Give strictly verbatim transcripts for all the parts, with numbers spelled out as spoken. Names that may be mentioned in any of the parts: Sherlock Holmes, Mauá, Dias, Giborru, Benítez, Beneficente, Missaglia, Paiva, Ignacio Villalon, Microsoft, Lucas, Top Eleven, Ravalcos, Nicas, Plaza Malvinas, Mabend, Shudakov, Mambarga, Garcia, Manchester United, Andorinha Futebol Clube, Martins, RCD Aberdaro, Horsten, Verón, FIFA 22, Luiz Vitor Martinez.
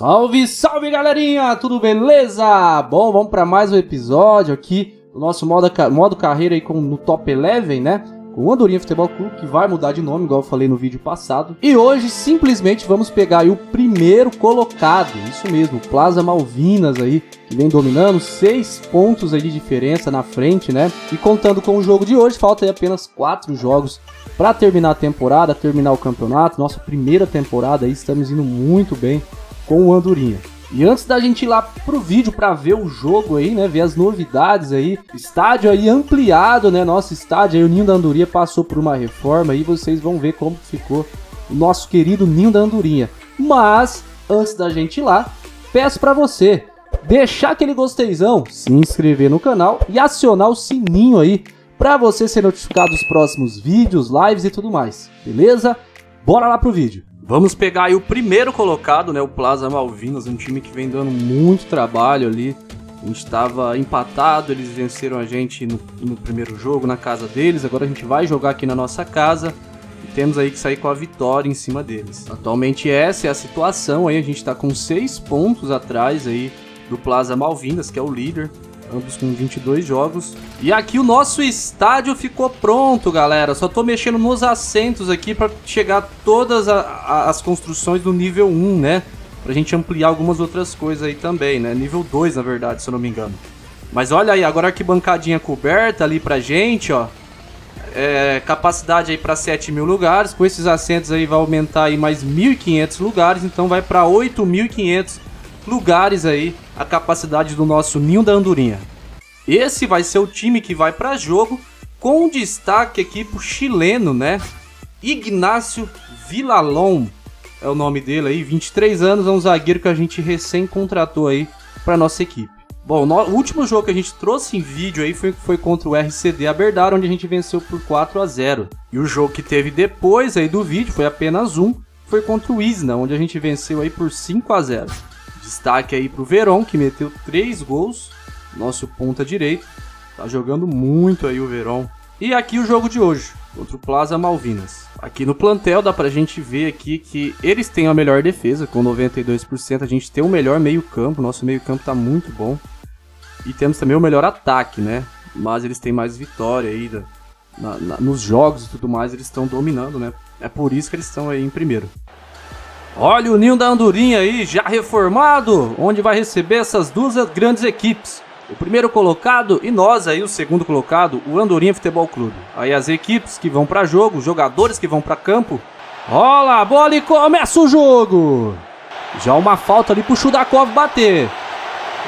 Salve, salve galerinha, tudo beleza? Bom, vamos para mais um episódio aqui do nosso modo, modo carreira aí com, no Top Eleven, né? Com o Andorinha Futebol Clube, que vai mudar de nome, igual eu falei no vídeo passado. E hoje simplesmente vamos pegar aí o primeiro colocado, isso mesmo, o Plaza Malvinas aí, que vem dominando, seis pontos aí de diferença na frente, né? E contando com o jogo de hoje, falta aí apenas quatro jogos para terminar a temporada, terminar o campeonato. Nossa primeira temporada aí, estamos indo muito bem com o Andorinha. E antes da gente ir lá pro vídeo para ver o jogo aí, né, ver as novidades aí, estádio aí ampliado, né, nosso estádio aí, o Ninho da Andorinha passou por uma reforma aí, vocês vão ver como ficou o nosso querido Ninho da Andorinha. Mas, antes da gente ir lá, peço para você deixar aquele gosteizão, se inscrever no canal e acionar o sininho aí, para você ser notificado dos próximos vídeos, lives e tudo mais, beleza? Bora lá pro vídeo! Vamos pegar aí o primeiro colocado, né, o Plaza Malvinas, um time que vem dando muito trabalho ali. A gente estava empatado, eles venceram a gente no, no primeiro jogo, na casa deles. Agora a gente vai jogar aqui na nossa casa e temos aí que sair com a vitória em cima deles. Atualmente essa é a situação aí, a gente está com seis pontos atrás aí do Plaza Malvinas, que é o líder. Ambos com vinte e dois jogos. E aqui o nosso estádio ficou pronto, galera. Só tô mexendo nos assentos aqui para chegar todas a, a, as construções do nível um, né? Pra gente ampliar algumas outras coisas aí também, né? Nível dois, na verdade, se eu não me engano. Mas olha aí, agora aqui bancadinha coberta ali pra gente, ó. É, capacidade aí para sete mil lugares. Com esses assentos aí vai aumentar aí mais mil e quinhentos lugares. Então vai para oito mil e quinhentos lugares aí a capacidade do nosso Ninho da Andorinha. Esse vai ser o time que vai para jogo, com destaque aqui pro chileno, né? Ignacio Villalon é o nome dele aí, vinte e três anos, é um zagueiro que a gente recém contratou aí para nossa equipe. Bom, no, o último jogo que a gente trouxe em vídeo aí foi, foi contra o R C D Aberdaro, onde a gente venceu por quatro a zero. E o jogo que teve depois aí do vídeo, foi apenas um, foi contra o Isna, onde a gente venceu aí por cinco a zero. Destaque aí pro Verón, que meteu três gols, nosso ponta direito. Tá jogando muito aí o Verón. E aqui o jogo de hoje, contra o Plaza Malvinas. Aqui no plantel dá pra gente ver aqui que eles têm a melhor defesa, com noventa e dois por cento. A gente tem o melhor meio campo, nosso meio campo tá muito bom. E temos também o melhor ataque, né? Mas eles têm mais vitória aí na, na, nos jogos e tudo mais, eles estão dominando, né? É por isso que eles estão aí em primeiro. Olha o Ninho da Andorinha aí, já reformado, onde vai receber essas duas grandes equipes. O primeiro colocado e nós aí, o segundo colocado, o Andorinha Futebol Clube. Aí as equipes que vão para jogo, os jogadores que vão para campo. Olha a bola e começa o jogo. Já uma falta ali pro Shudakov bater.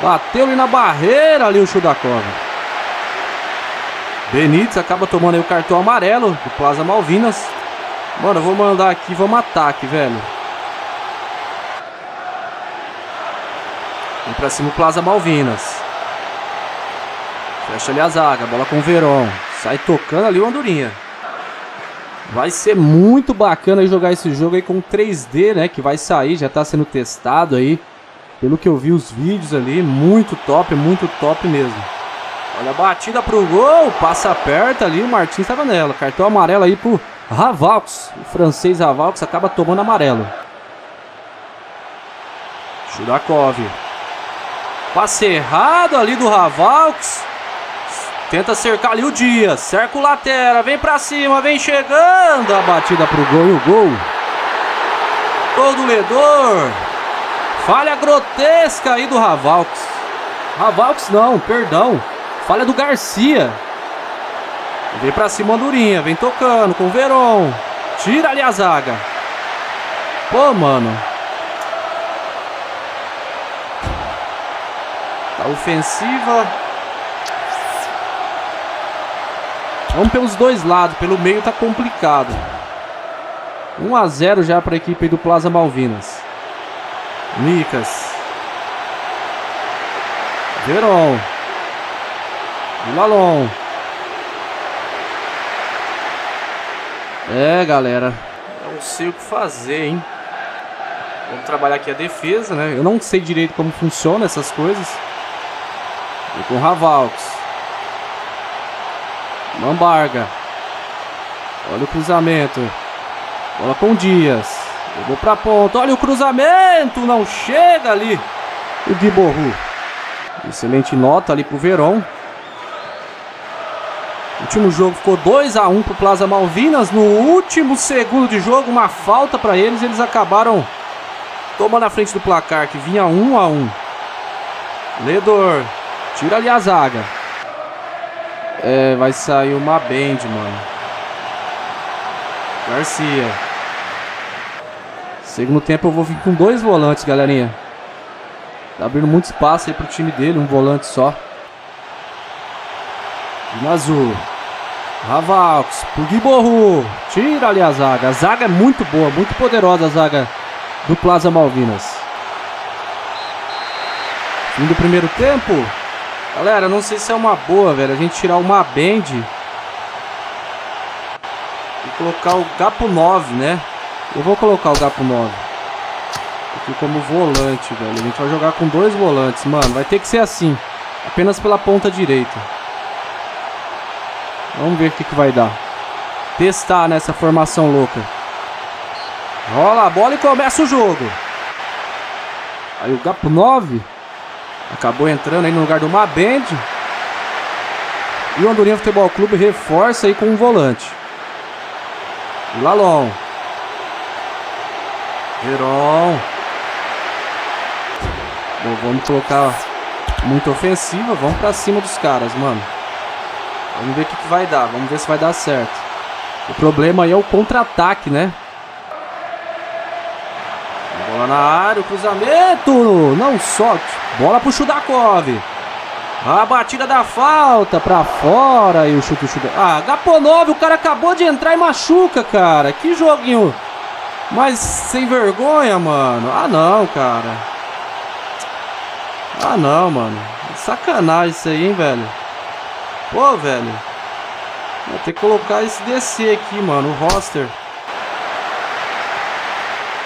Bateu ali na barreira ali o Shudakov. Benítez acaba tomando aí o cartão amarelo do Plaza Malvinas. Mano, eu vou mandar aqui, vamos ataque, velho. Vem pra cima o Plaza Malvinas. Fecha ali a zaga. Bola com o Verón. Sai tocando ali o Andorinha. Vai ser muito bacana jogar esse jogo aí com três D, né? Que vai sair. Já tá sendo testado aí. Pelo que eu vi os vídeos ali. Muito top, muito top mesmo. Olha a batida pro gol. Passa aperta ali. O Martins tava nela. Cartão amarelo aí pro Ravalcos. O francês Ravalcos acaba tomando amarelo. Shudakov. Passe errado ali do Ravalcos. Tenta cercar ali o Dias. Cerca o lateral. Vem pra cima. Vem chegando. A batida pro gol e o gol. Gol do Ledor. Falha grotesca aí do Ravalcos. Ravalcos não, perdão. Falha do Garcia. Vem pra cima Andorinha. Vem tocando com o Verón. Tira ali a zaga. Pô, mano. Ofensiva. Vamos pelos dois lados. Pelo meio tá complicado. um a zero já para a equipe do Plaza Malvinas. Nicas. Verón. Villalon. É, galera. Não sei o que fazer, hein? Vamos trabalhar aqui a defesa, né? Eu não sei direito como funciona essas coisas. E com o Ravalcos. Mambarga. Olha o cruzamento. Bola com o Dias. Jogou pra ponta, olha o cruzamento, não chega ali o Giborru. Excelente nota ali pro Verón. O último jogo ficou dois a um pro Plaza Malvinas. No último segundo de jogo, uma falta pra eles, eles acabaram tomando a frente do placar, que vinha um a um. Ledor, tira ali a zaga. É, vai sair uma band, mano. Garcia. Segundo tempo eu vou vir com dois volantes, galerinha. Tá abrindo muito espaço aí pro time dele, um volante só. E azul. Ravalcos pro Giborru. Tira ali a zaga. A zaga é muito boa, muito poderosa a zaga do Plaza Malvinas. Fim do primeiro tempo. Galera, não sei se é uma boa, velho, a gente tirar uma band e colocar o Gapo nove, né? Eu vou colocar o Gapo nove aqui como volante, velho. A gente vai jogar com dois volantes, mano. Vai ter que ser assim, apenas pela ponta direita. Vamos ver o que, que vai dar. Testar nessa formação louca. Rola a bola e começa o jogo. Aí o Gapo nove acabou entrando aí no lugar do Mabend. E o Andorinha Futebol Clube reforça aí com um volante. Villalon. Verón. Bom, vamos colocar muito ofensiva. Vamos pra cima dos caras, mano. Vamos ver o que, que vai dar. Vamos ver se vai dar certo. O problema aí é o contra-ataque, né? Bola na área, o cruzamento. Não solte. Bola pro Shudakov. A batida da falta pra fora. E o chute do Shudakov. Ah, Gaponov, o cara acabou de entrar e machuca, cara. Que joguinho. Mas sem vergonha, mano. Ah, não, cara. Ah, não, mano. Sacanagem isso aí, hein, velho. Pô, velho, vou ter que colocar esse D C aqui, mano, o roster.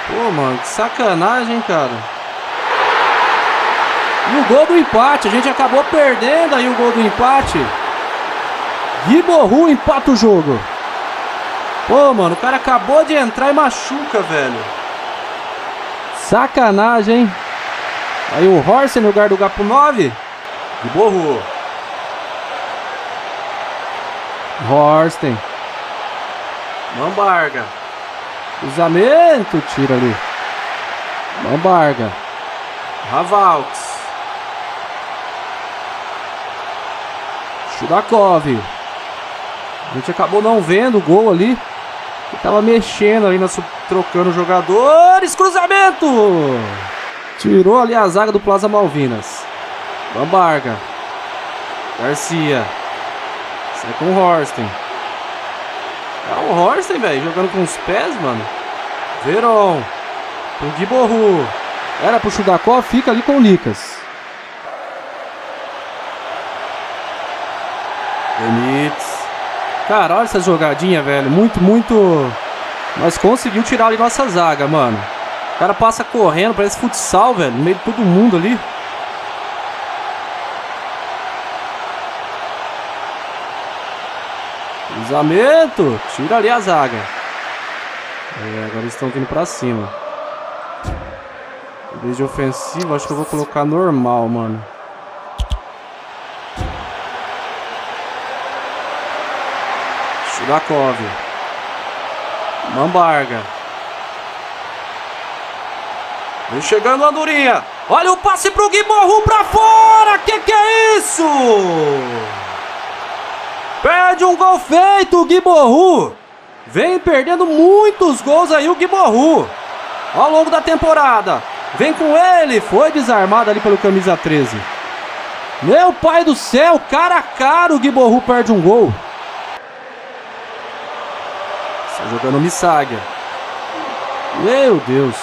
Pô, mano, que sacanagem, cara. E o gol do empate, a gente acabou perdendo aí o gol do empate. Giborru empata o jogo. Pô, mano, o cara acabou de entrar e machuca, velho. Sacanagem, hein. Aí o Horsten no lugar do Gapo nove. Giborru. Horsten. Mambarga. Cruzamento. Tira ali. Mambarga. Ravalks. Shudakov. A gente acabou não vendo o gol ali. Ele tava mexendo ali, trocando jogadores. Cruzamento. Tirou ali a zaga do Plaza Malvinas. Mambarga. Garcia. É com o Horsten. É o Horsten, velho. Jogando com os pés, mano. Verón. Pro Giborru. Era pro Shudakov. Fica ali com o Nicas. Benítez. Cara, olha essa jogadinha, velho. Muito, muito... Mas conseguiu tirar ali nossa zaga, mano. O cara passa correndo. Parece futsal, velho. No meio de todo mundo ali. Cruzamento, tira ali a zaga. É, agora eles estão vindo pra cima. Em vez de ofensivo, acho que eu vou colocar normal, mano. Shudakov. Mambarga. Vem chegando a Andorinha. Olha o passe pro Giborru pra fora. Que que é isso? Perde um gol feito o Giborru. Vem perdendo muitos gols aí o Giborru ao longo da temporada. Vem com ele. Foi desarmado ali pelo camisa treze. Meu pai do céu. Cara a cara o Giborru perde um gol. Está jogando Missaglia. Meu Deus.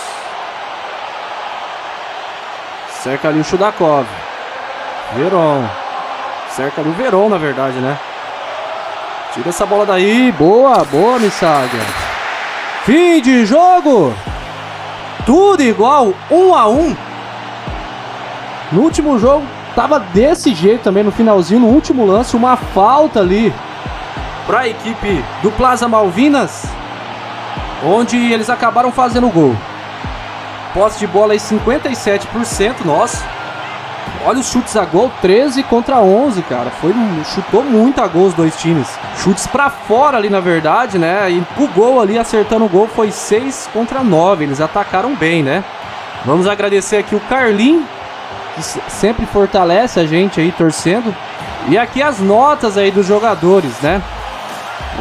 Cerca ali o Shudakov. Verón. Cerca ali o Verón, na verdade, né? Tira essa bola daí. Boa, boa, Missaglia. Fim de jogo. Tudo igual, um a um. No último jogo, tava desse jeito também, no finalzinho, no último lance, uma falta ali para a equipe do Plaza Malvinas. onde eles acabaram fazendo o gol. Posse de bola aí cinquenta e sete por cento, nossa. Olha os chutes a gol, treze contra onze, cara. Foi, chutou muito a gol os dois times. Chutes pra fora ali, na verdade, né? E pro gol ali, acertando o gol, foi seis contra nove. Eles atacaram bem, né? Vamos agradecer aqui o Carlinho, que sempre fortalece a gente aí, torcendo. E aqui as notas aí dos jogadores, né?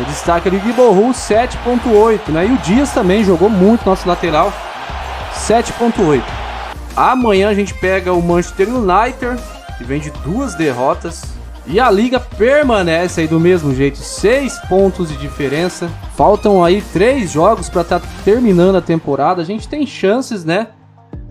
O destaque ali, Giborru, sete ponto oito, né? E o Dias também jogou muito, nosso lateral, sete ponto oito. Amanhã a gente pega o Manchester United, que vem de duas derrotas. E a liga permanece aí do mesmo jeito, seis pontos de diferença. Faltam aí três jogos para estar tá terminando a temporada. A gente tem chances, né?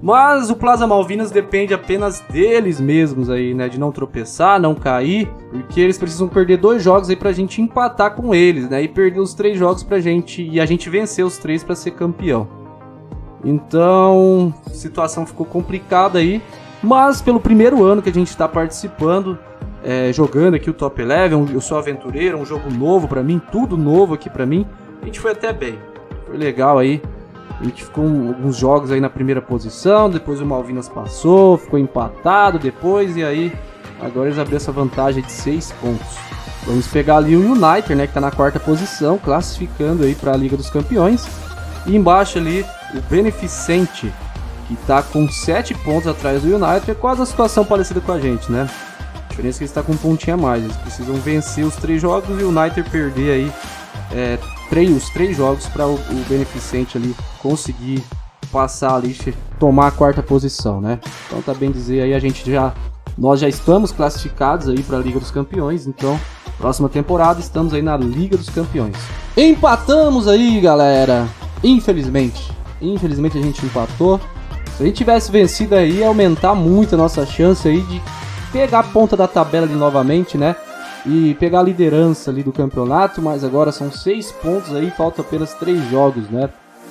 Mas o Plaza Malvinas depende apenas deles mesmos aí, né? De não tropeçar, não cair. Porque eles precisam perder dois jogos aí pra gente empatar com eles, né? E perder os três jogos pra gente... E a gente vencer os três pra ser campeão. Então, a situação ficou complicada aí, mas pelo primeiro ano que a gente está participando, é, jogando aqui o Top Eleven, eu sou aventureiro, um jogo novo para mim, tudo novo aqui para mim, a gente foi até bem, foi legal aí, a gente ficou alguns jogos aí na primeira posição, depois o Malvinas passou, ficou empatado depois, e aí agora eles abriram essa vantagem de seis pontos. Vamos pegar ali o United, né, que está na quarta posição, classificando aí para a Liga dos Campeões, e embaixo ali o Beneficente, que está com sete pontos atrás do United, é quase a situação parecida com a gente, né? A diferença é que ele está com um pontinho a mais, eles precisam vencer os três jogos e o United perder aí é, três, os três jogos para o, o Beneficente ali conseguir passar ali, tomar a quarta posição, né? Então tá bem dizer aí, a gente já, nós já estamos classificados aí para a Liga dos Campeões, então próxima temporada estamos aí na Liga dos Campeões. Empatamos aí, galera, infelizmente. Infelizmente a gente empatou. Se a gente tivesse vencido aí, ia aumentar muito a nossa chance aí de pegar a ponta da tabela ali novamente, né? E pegar a liderança ali do campeonato, mas agora são seis pontos aí, faltam apenas três jogos, né?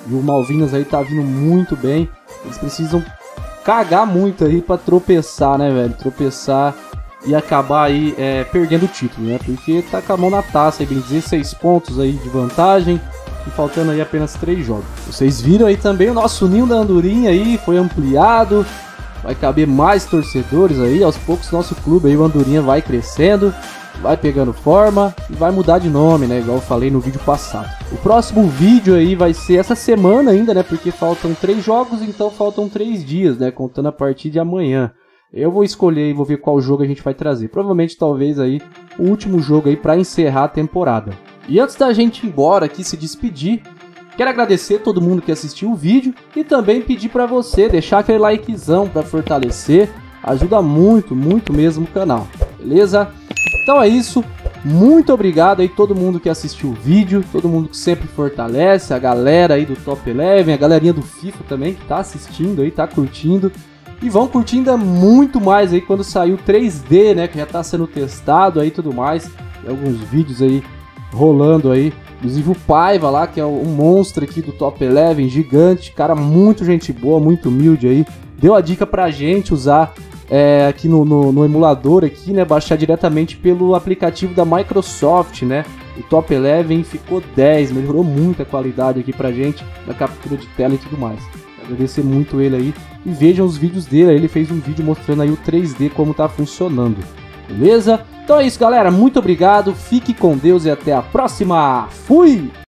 E o Malvinas aí tá vindo muito bem. Eles precisam cagar muito aí pra tropeçar, né, velho? Tropeçar e acabar aí é, perdendo o título, né? Porque tá com a mão na taça aí, bem dizer, seis pontos aí de vantagem. E faltando aí apenas três jogos. Vocês viram aí também o nosso ninho da Andorinha aí, foi ampliado. Vai caber mais torcedores aí. Aos poucos nosso clube aí, o Andorinha, vai crescendo, vai pegando forma e vai mudar de nome, né? Igual eu falei no vídeo passado. O próximo vídeo aí vai ser essa semana ainda, né? Porque faltam três jogos, então faltam três dias, né? Contando a partir de amanhã. Eu vou escolher e vou ver qual jogo a gente vai trazer. Provavelmente, talvez aí, o último jogo aí pra encerrar a temporada. E antes da gente ir embora aqui, se despedir, quero agradecer a todo mundo que assistiu o vídeo e também pedir para você deixar aquele likezão para fortalecer, ajuda muito, muito mesmo o canal, beleza? Então é isso, muito obrigado aí todo mundo que assistiu o vídeo, todo mundo que sempre fortalece, a galera aí do Top Eleven, a galerinha do FIFA também que tá assistindo aí, tá curtindo. E vão curtindo muito mais aí quando sair o três D, né, que já tá sendo testado aí e tudo mais, e alguns vídeos aí rolando aí, inclusive o Paiva lá, que é um monstro aqui do Top Eleven, gigante, cara, muito gente boa, muito humilde aí, deu a dica pra gente usar é, aqui no, no, no emulador aqui, né, baixar diretamente pelo aplicativo da Microsoft, né, o Top Eleven ficou dez, melhorou muito a qualidade aqui pra gente, da captura de tela e tudo mais, agradecer muito ele aí, e vejam os vídeos dele, ele fez um vídeo mostrando aí o três D, como tá funcionando, beleza? Então é isso, galera. Muito obrigado. Fique com Deus e até a próxima. Fui!